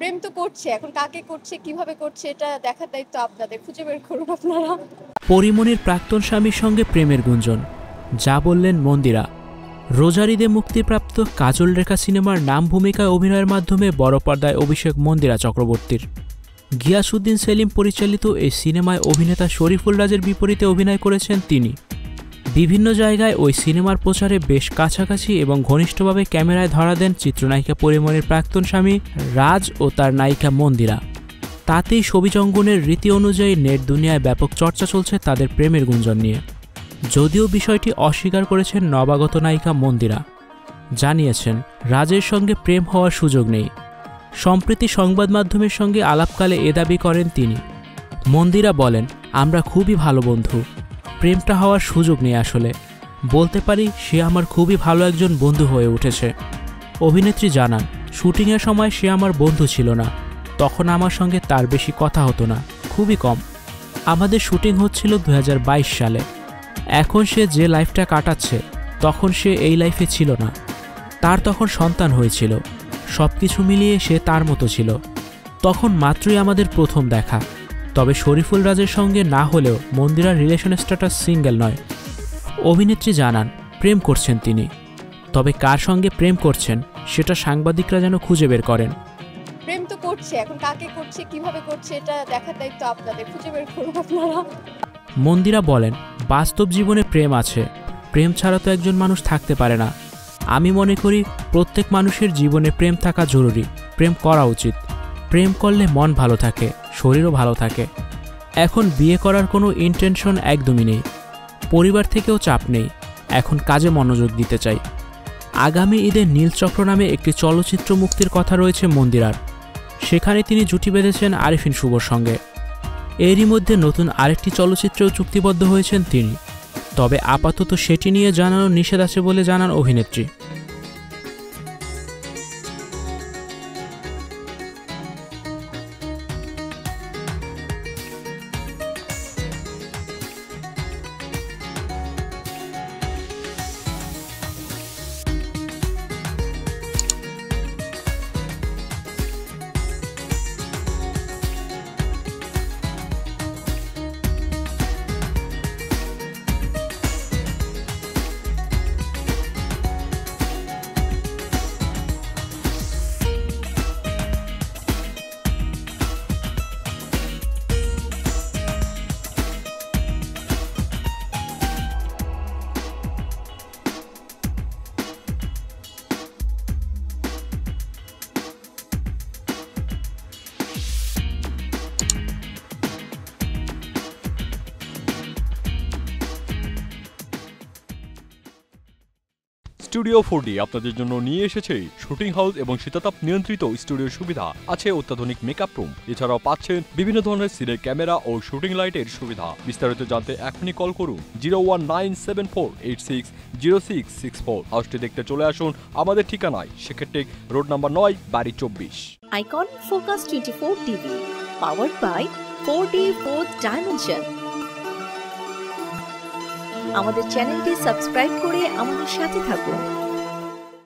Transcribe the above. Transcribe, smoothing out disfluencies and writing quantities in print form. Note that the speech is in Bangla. প্রেম তো করছে, এখন কাকে করছে, কিভাবে করছে, এটা দেখার দায়িত্ব আপনাদের, খুঁজে বের করুন আপনারা। পরিমনির প্রাক্তন স্বামীর সঙ্গে প্রেমের গুঞ্জন, যা বললেন মন্দিরা। রোজারিদে মুক্তিপ্রাপ্ত কাজল রেখা সিনেমার নাম ভূমিকায় অভিনয়ের মাধ্যমে বড় পর্দায় অভিষেক মন্দিরা চক্রবর্তীর। গিয়াস উদ্দিন সেলিম পরিচালিত এই সিনেমায় অভিনেতা শরীফুল রাজের বিপরীতে অভিনয় করেছেন তিনি। বিভিন্ন জায়গায় ওই সিনেমার প্রচারে বেশ কাছাকাছি এবং ঘনিষ্ঠভাবে ক্যামেরায় ধরা দেন চিত্রনায়িকা পরিমনির প্রাক্তন স্বামী রাজ ও তার নায়িকা মন্দিরা। তাতেই ছবি অঙ্গনের রীতি অনুযায়ী নেট দুনিয়ায় ব্যাপক চর্চা চলছে তাদের প্রেমের গুঞ্জন নিয়ে, যদিও বিষয়টি অস্বীকার করেছেন নবাগত নায়িকা মন্দিরা। জানিয়েছেন, রাজের সঙ্গে প্রেম হওয়ার সুযোগ নেই। সম্প্রতি সংবাদ মাধ্যমের সঙ্গে আলাপকালে এ দাবি করেন তিনি। মন্দিরা বলেন, আমরা খুবই ভালো বন্ধু, প্রেমটা হওয়ার সুযোগ নেই। আসলে বলতে পারি সে আমার খুবই ভালো একজন বন্ধু হয়ে উঠেছে। অভিনেত্রী জানান, শুটিংয়ের সময় সে আমার বন্ধু ছিল না, তখন আমার সঙ্গে তার বেশি কথা হতো না, খুবই কম। আমাদের শুটিং হচ্ছিল 2022 সালে। এখন সে যে লাইফটা কাটাচ্ছে তখন সে এই লাইফে ছিল না, তার তখন সন্তান হয়েছিল, সব কিছু মিলিয়ে সে তার মতো ছিল। তখন মাত্রই আমাদের প্রথম দেখা। তবে শরীফুল রাজের সঙ্গে না হলেও মন্দিরার রিলেশন স্ট্যাটাস সিঙ্গেল নয়। অভিনেত্রী জানান, প্রেম করছেন তিনি, তবে কার সঙ্গে প্রেম করছেন সেটা সাংবাদিকরা যেন খুঁজে বের করেন। প্রেম তো করছে, এখন কাকে করছে, কিভাবে করছে, এটা দেখার দায়িত্ব আপনাদের, খুঁজে বের করুন আপনারা। মন্দিরা বলেন, বাস্তব জীবনে প্রেম আছে, প্রেম ছাড়া তো একজন মানুষ থাকতে পারে না। আমি মনে করি প্রত্যেক মানুষের জীবনে প্রেম থাকা জরুরি, প্রেম করা উচিত। প্রেম করলে মন ভালো থাকে, শরীরও ভালো থাকে। এখন বিয়ে করার কোনো ইন্টেনশন একদমই নেই, পরিবার থেকেও চাপ নেই, এখন কাজে মনোযোগ দিতে চাই। আগামী ঈদে নীল চক্র নামে একটি চলচ্চিত্র মুক্তির কথা রয়েছে মন্দিরার। সেখানে তিনি জুটি বেঁধেছেন আরিফিন শুভোর সঙ্গে। এরই মধ্যে নতুন আরেকটি চলচ্চিত্রেও চুক্তিবদ্ধ হয়েছেন তিনি। তবে আপাতত সেটি নিয়ে জানানো নিষেধ আছে বলে জানান অভিনেত্রী। স্টুডিও 4D আপনাদের জন্য নিয়ে এসেছে শুটিং হাউস এবং শীতাতাপ নিয়ন্ত্রিত স্টুডিও সুবিধা, আছে অত্যাধুনিক মেকআপ রুম, এছাড়াও পাচ্ছেন বিভিন্ন ধরনের সিনে ক্যামেরা ও শুটিং লাইটের সুবিধা। বিস্তারিত জানতে এখনই কল করুন 01974860664। হাউসটি দেখতে চলে আসুন আমাদের ঠিকানায়, সেক্ষেত্রে রোড নাম্বার 9, বাড়ি 24। Icon focus 24 TV powered by 4D 4th dimension. আমাদের চ্যানেলটি সাবস্ক্রাইব করে আমাদের সাথে থাকুন।